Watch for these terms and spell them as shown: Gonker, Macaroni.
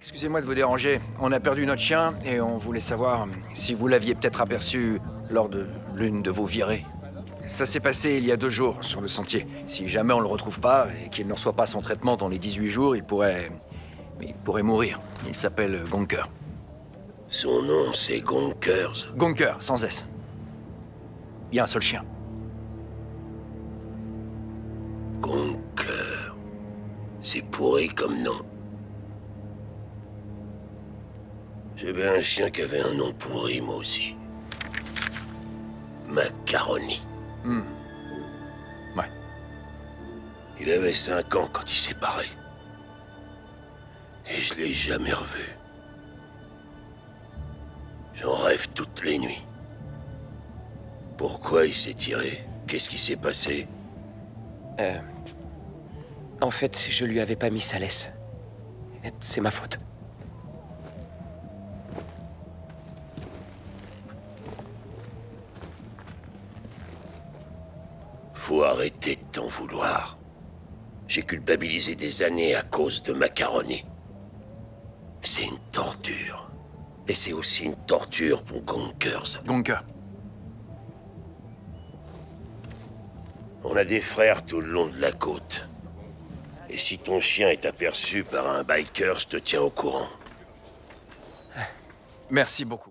Excusez-moi de vous déranger, on a perdu notre chien et on voulait savoir si vous l'aviez peut-être aperçu lors de l'une de vos virées. Ça s'est passé il y a 2 jours sur le sentier. Si jamais on le retrouve pas et qu'il ne reçoit pas son traitement dans les 18 jours, il pourrait mourir. Il s'appelle Gonker. Son nom, c'est Gonkers. Gonker, sans S. Il y a un seul chien. Gonker. C'est pourri comme nom. J'avais un chien qui avait un nom pourri, moi aussi. Macaroni. Mmh. Ouais. Il avait 5 ans quand il s'est barré. Et je l'ai jamais revu. J'en rêve toutes les nuits. Pourquoi il s'est tiré? Qu'est-ce qui s'est passé? En fait, je lui avais pas mis sa laisse. C'est ma faute. Faut arrêter de t'en vouloir. J'ai culpabilisé des années à cause de Macaroni. C'est une torture. Et c'est aussi une torture pour Gonkers. Gonker. On a des frères tout le long de la côte. Et si ton chien est aperçu par un biker, je te tiens au courant. Merci beaucoup.